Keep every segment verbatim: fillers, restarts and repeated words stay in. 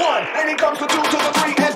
One. one, and it comes to two, to the three, and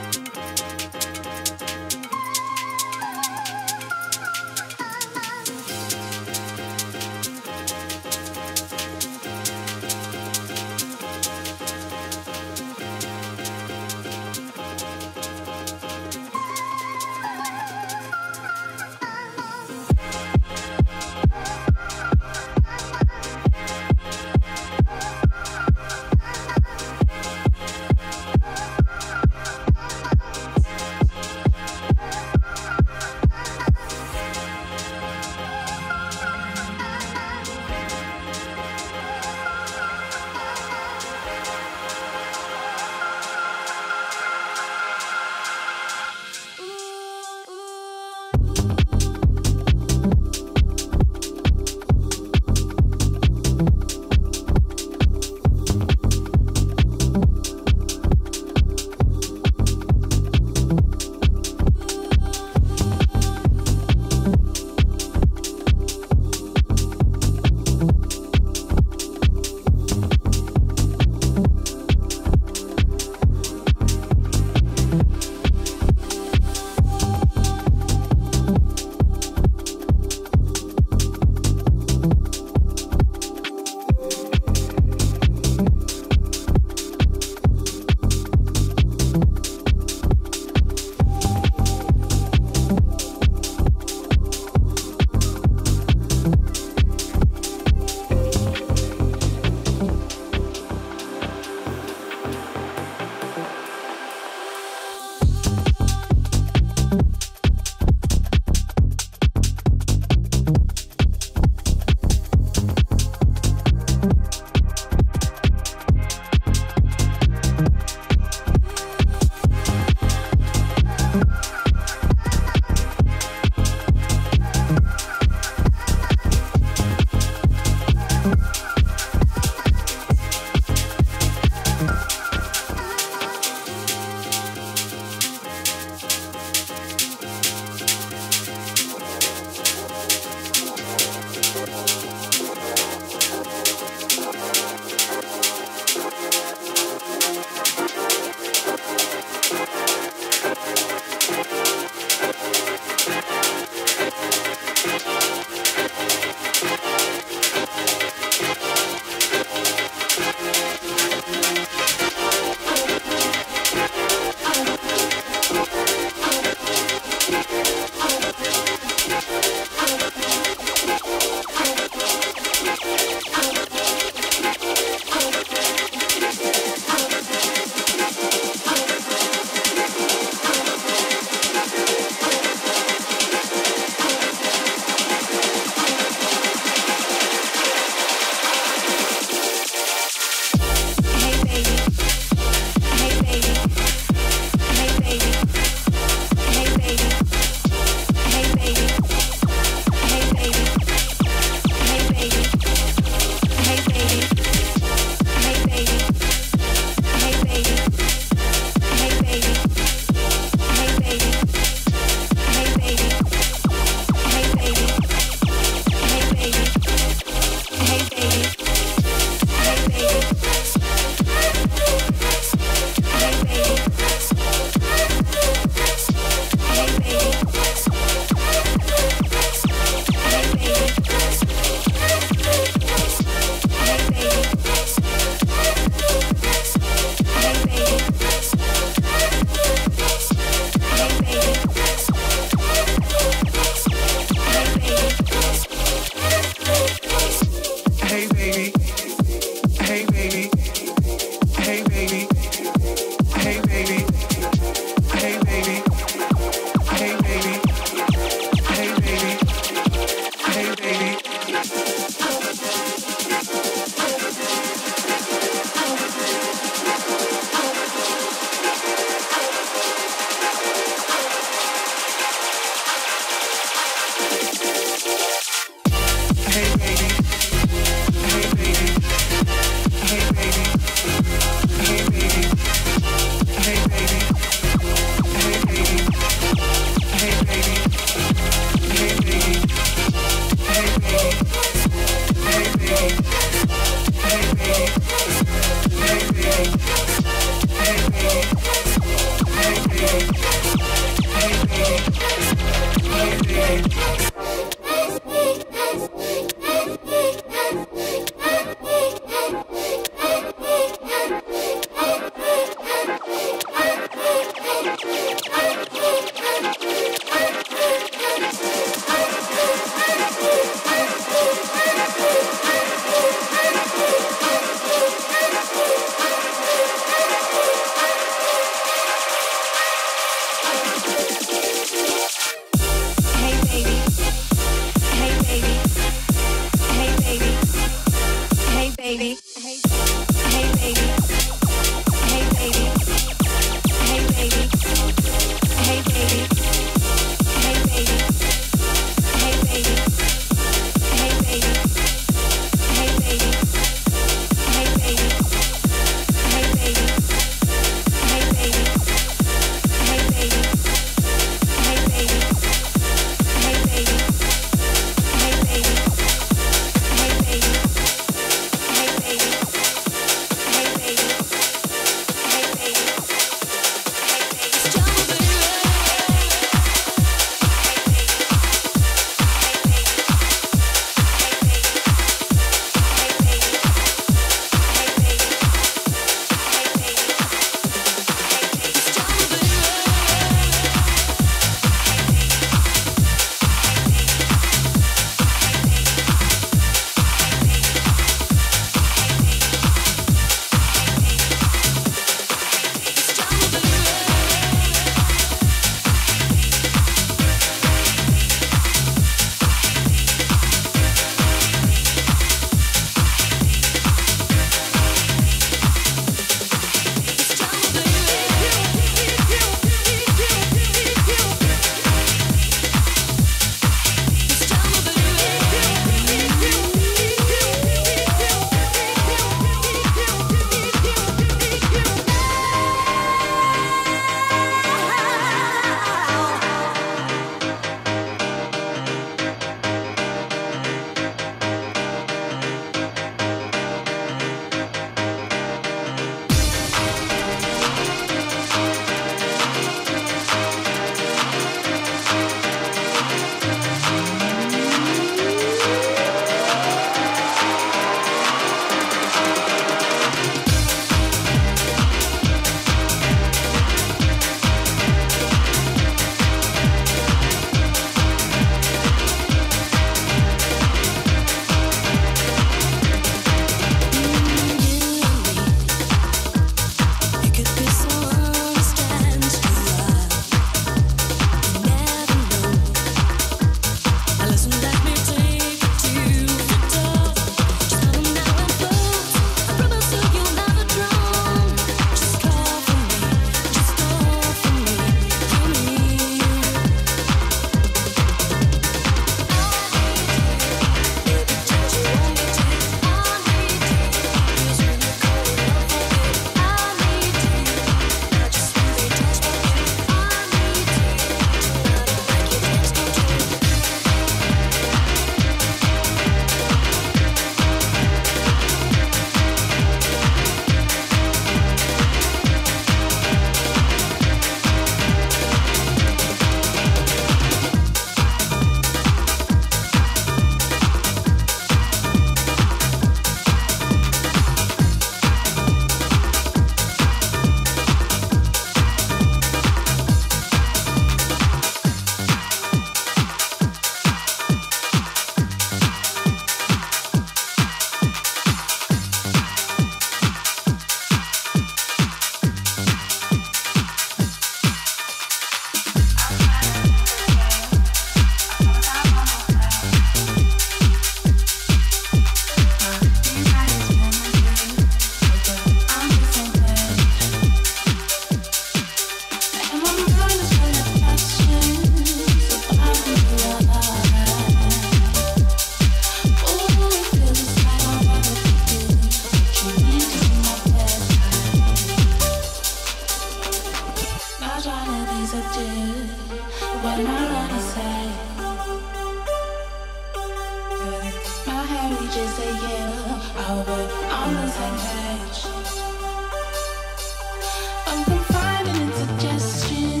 I'm confining in suggestions.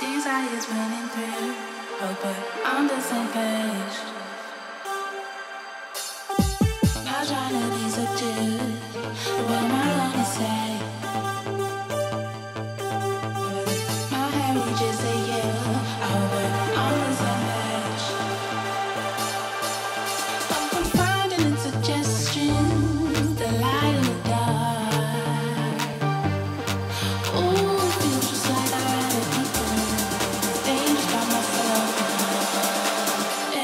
Desires running through. Oh, but I'm the same page. I'll try to be subdued. What am I gonna say? My head reaches to you. Oh, but I'm the same page. I'm confiding in suggestions that lie in the dark. Ooh, it feels just like I'd rather be done. Things by myself. Oh,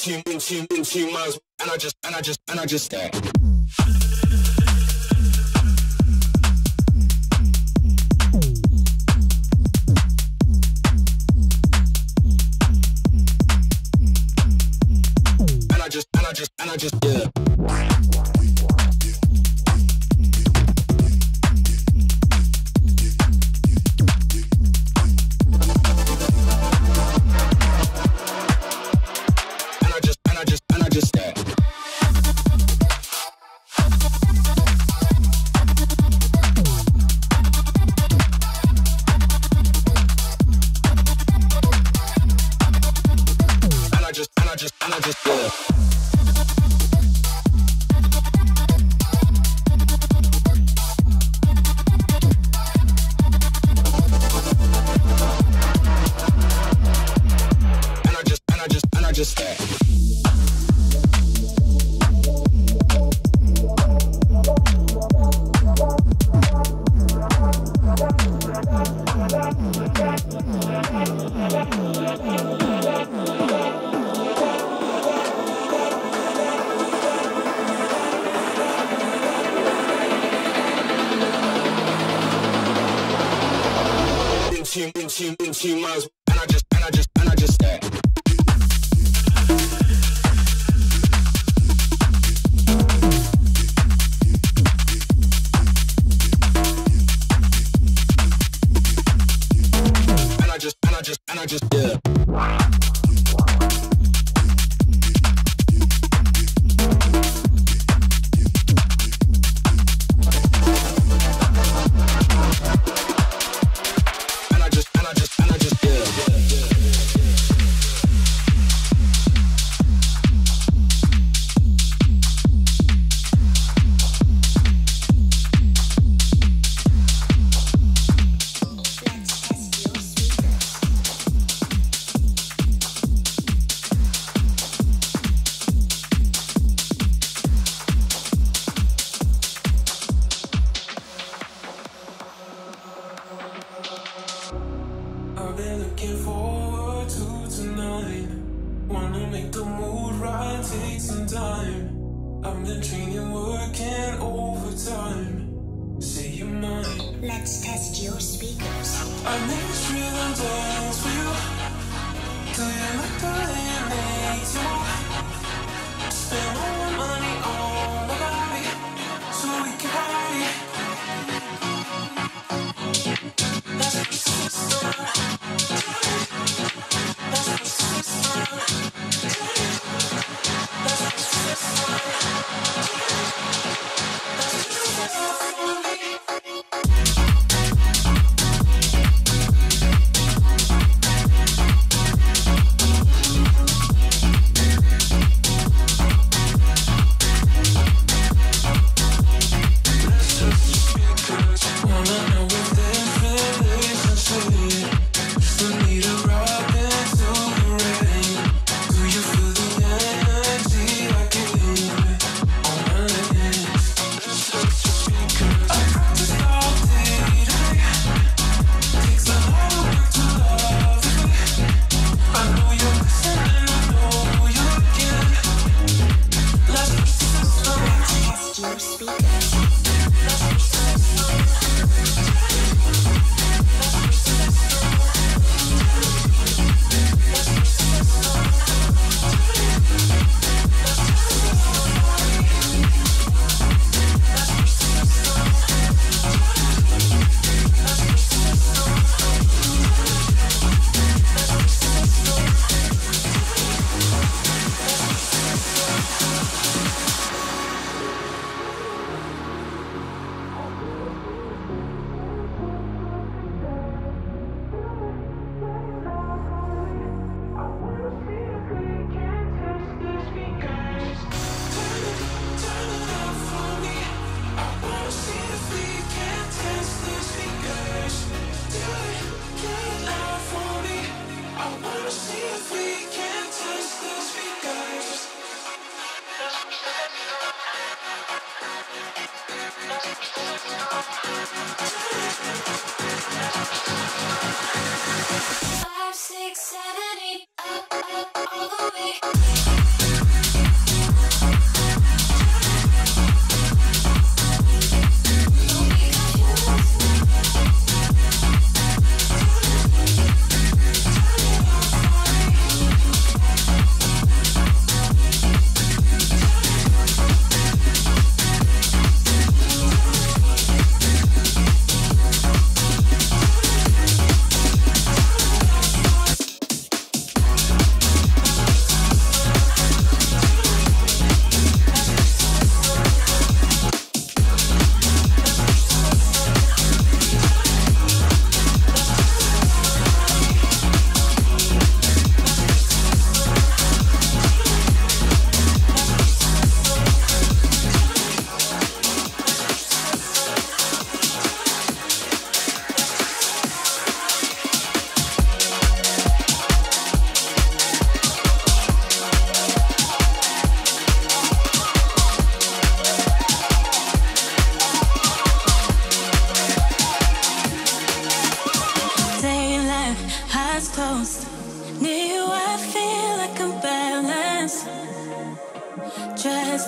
few, few, few miles, and I just, and I just, and I just stare. And I just, and I just, and I just, yeah.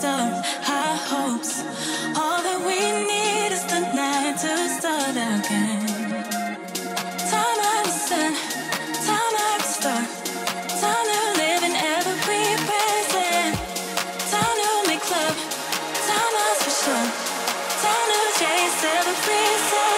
stars, high hopes. All that we need is the night to start again. Time out to sun, time out to start, time to live in every present. Time to make love, time out for sure, time to chase every second.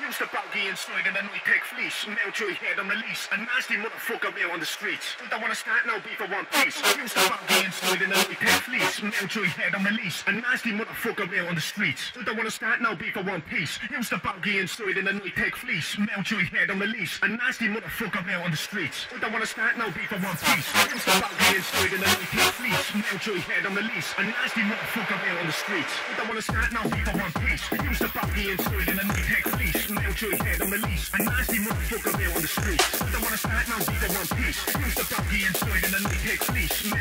Use the buggy and stood in a new tech fleece. Melt your head on the leash. A nasty motherfucker there on the streets. We don't wanna start no beef for one piece. Use the buggy and stood in a new tech fleece. Melt your head on the leash. A nasty motherfucker there on the streets. We don't wanna start no beef for one piece. Use the buggy and stood in a new tech fleece. Melt your head on the leash. A nasty motherfucker there on the streets. We don't wanna start no beef for one piece. Use the buggy and stood in a new tech fleece. Melt your head on the leash. A nasty motherfucker there on the streets. We don't wanna start no beef for one piece. Use the buggy and stood in a new tech fleece. What?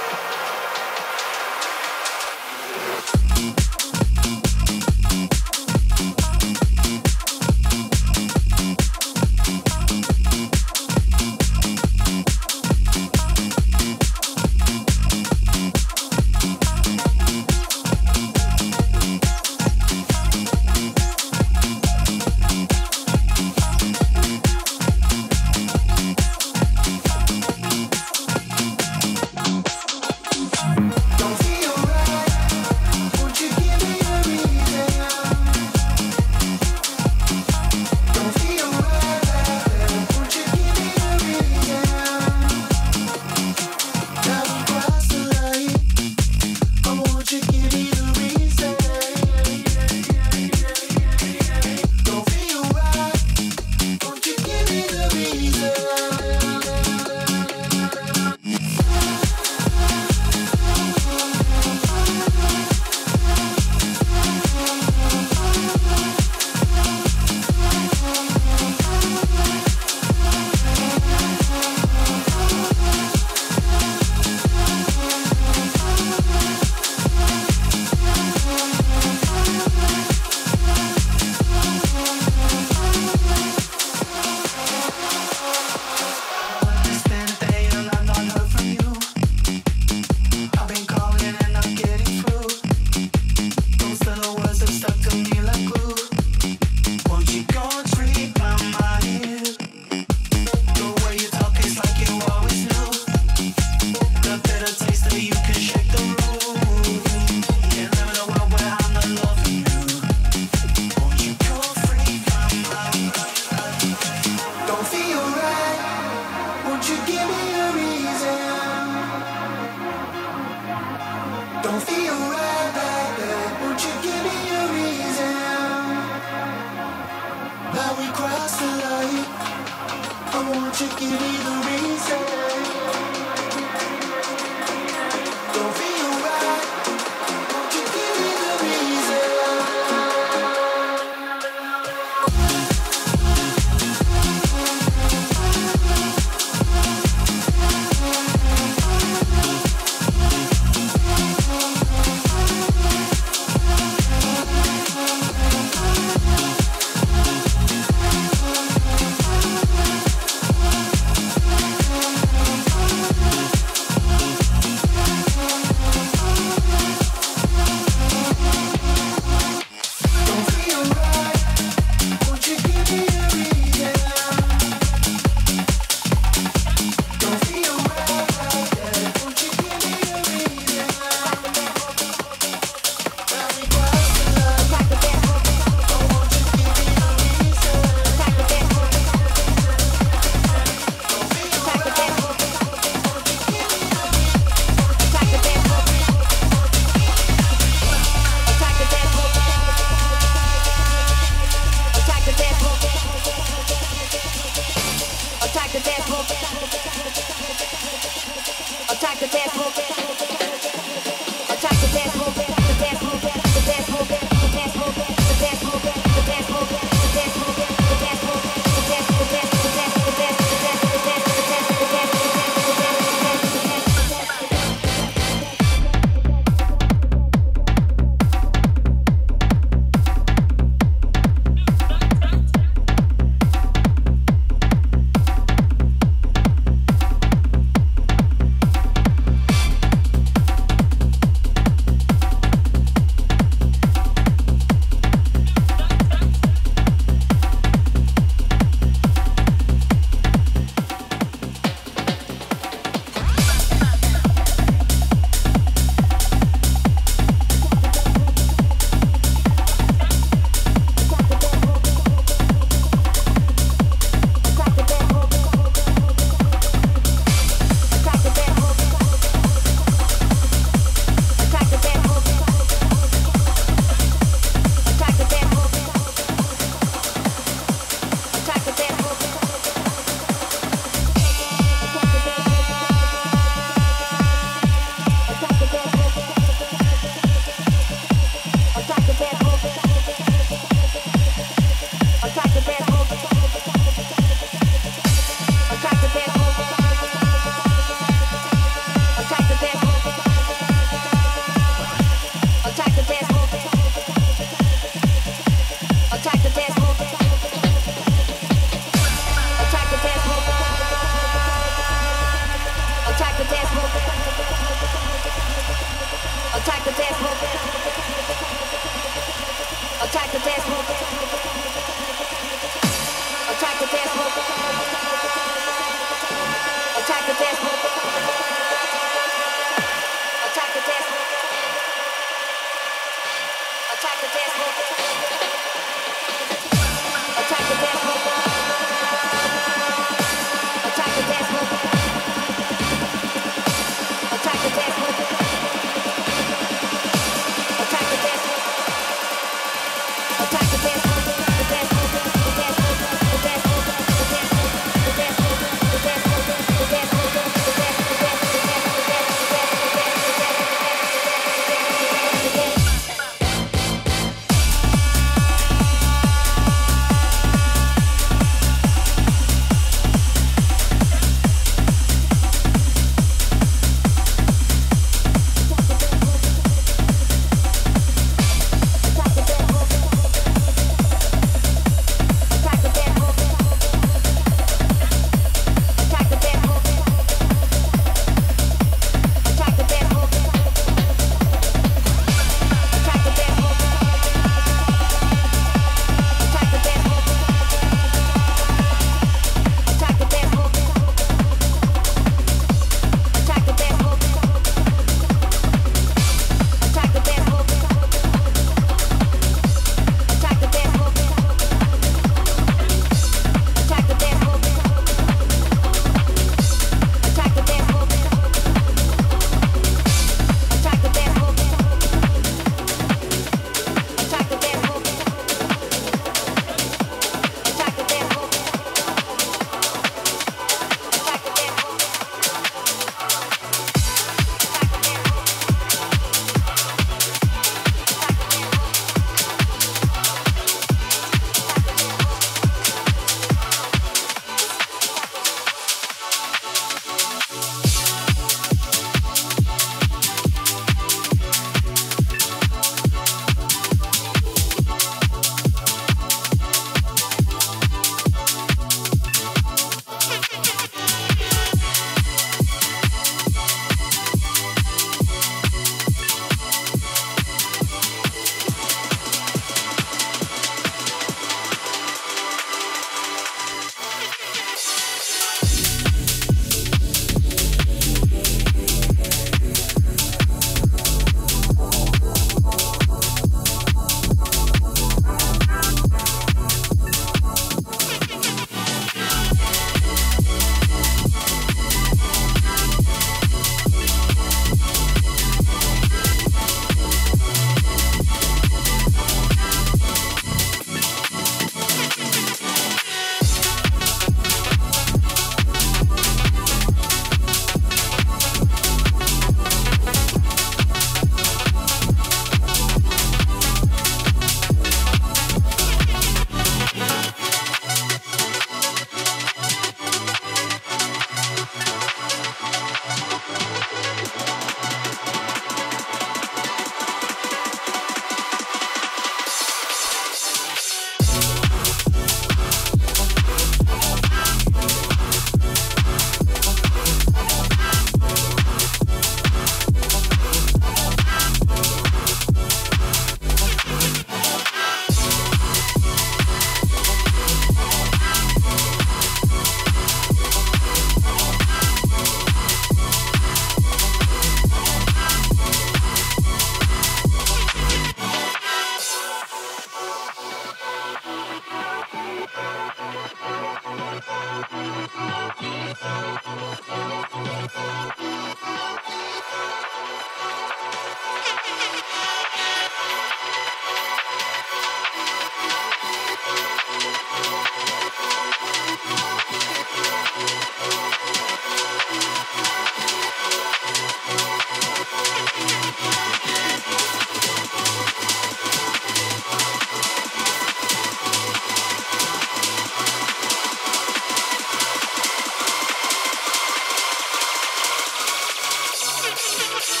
You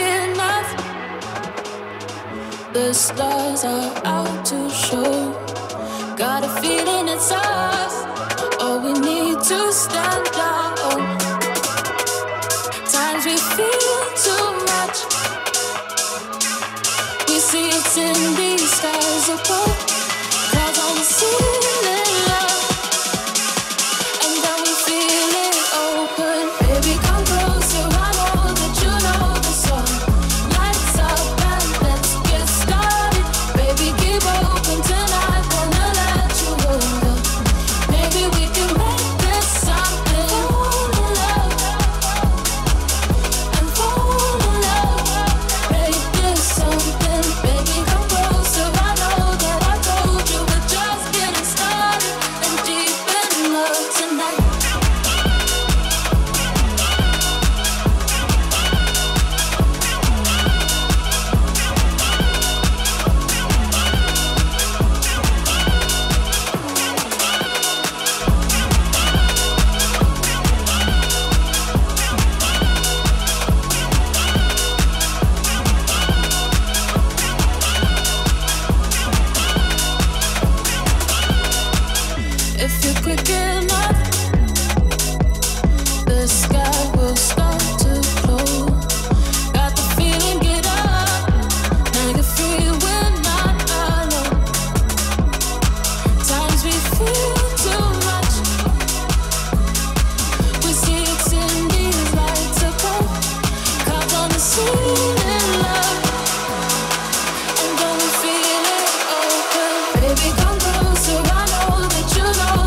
enough. The stars are out to show. Got a feeling it's us. Oh, we need to stand out. Times we feel too much. We see it in these stars above. Cause on the ceiling, love. And then we feel it open. Baby, come closer, I know that you know the song. Lights up and let's get started. Baby, keep open tonight, wanna let you over. Maybe we can make this something. Fall in love and fall in love. Make this something. Baby, come closer, I know that I told you we're just getting started. And deep in love tonight. If you're quick enough, the sky will start to glow. Got the feeling, get up. Now you're free, we're not alone. Times we feel too much. We see it's in these lights above. Caught on the ceiling, love. And then we feel it open. Baby, come closer, I know that you know.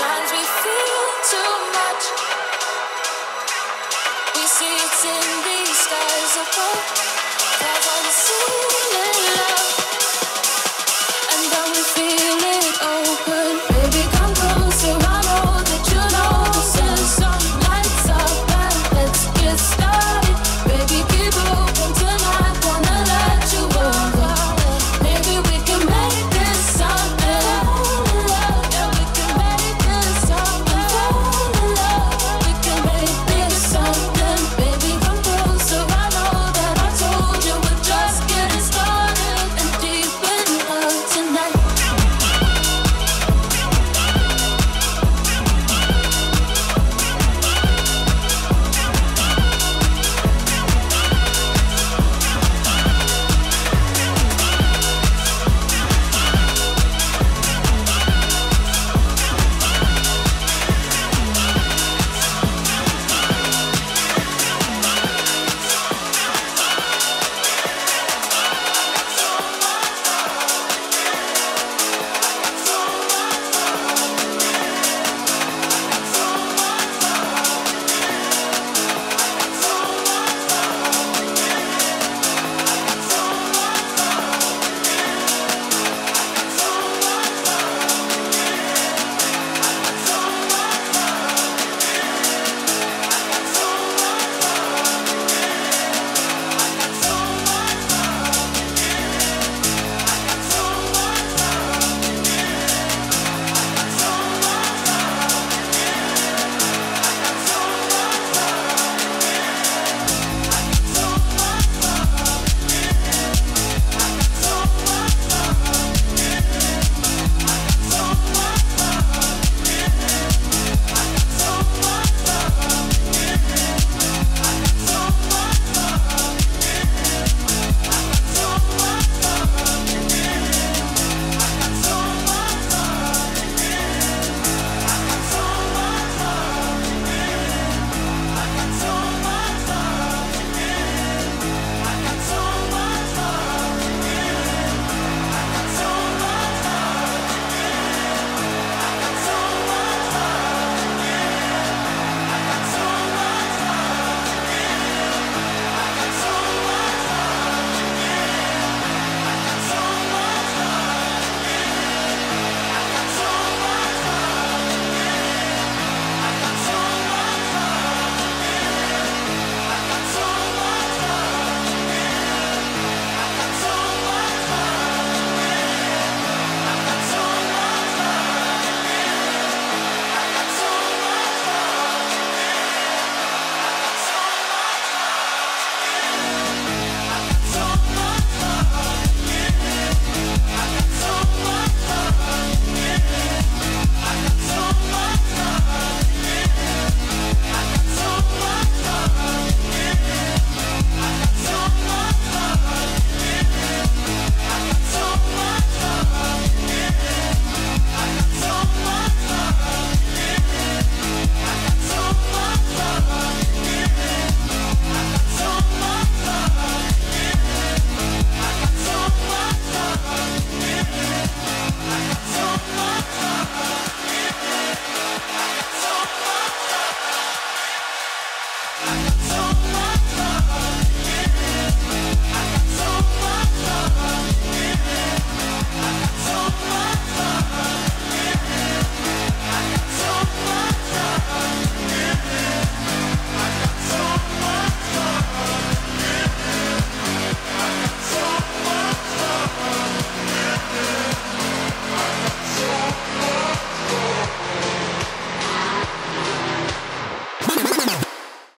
Times we feel too much. We see it's in these skies above.